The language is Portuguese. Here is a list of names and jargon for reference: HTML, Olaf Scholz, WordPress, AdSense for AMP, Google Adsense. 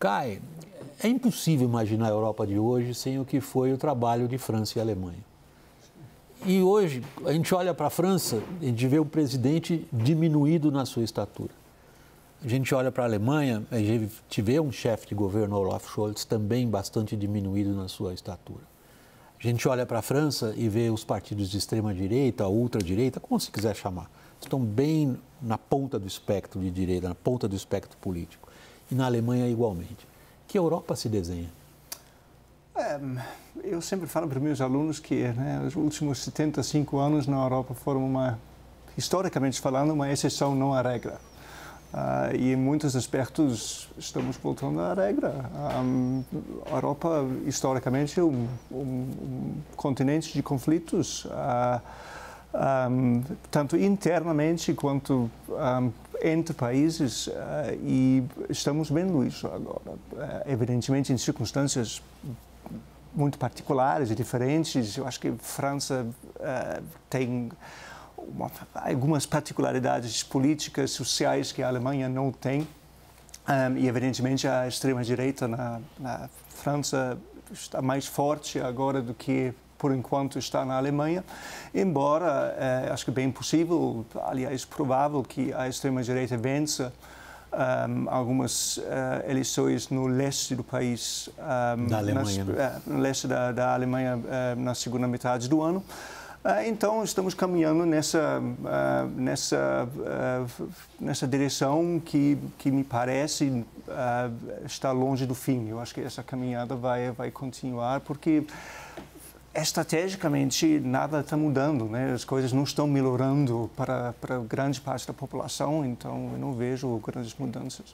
cai, é impossível imaginar a Europa de hoje sem o que foi o trabalho de França e Alemanha. E hoje, a gente olha para a França, a gente vê o presidente diminuído na sua estatura. A gente olha para a Alemanha, a gente vê um chefe de governo, Olaf Scholz, também bastante diminuído na sua estatura. A gente olha para a França e vê os partidos de extrema-direita, ultra-direita, como se quiser chamar, estão bem na ponta do espectro de direita, na ponta do espectro político. E na Alemanha, igualmente. Que Europa se desenha? Eu sempre falo para os meus alunos que os últimos 75 anos na Europa foram uma, historicamente falando, uma exceção, não a regra. E em muitos aspectos estamos voltando à regra. A Europa, historicamente, é um continente de conflitos, tanto internamente quanto entre países, e estamos vendo isso agora. Evidentemente, em circunstâncias muito particulares e diferentes. Eu acho que a França tem algumas particularidades políticas, sociais que a Alemanha não tem, e evidentemente a extrema-direita na França está mais forte agora do que por enquanto está na Alemanha, embora acho que é bem possível, aliás provável, que a extrema-direita vença algumas eleições no leste do país, da Alemanha, no leste da Alemanha, na segunda metade do ano. Então, estamos caminhando nessa direção que me parece está longe do fim. Eu acho que essa caminhada vai continuar, porque estrategicamente nada está mudando, as coisas não estão melhorando para grande parte da população, então eu não vejo grandes mudanças.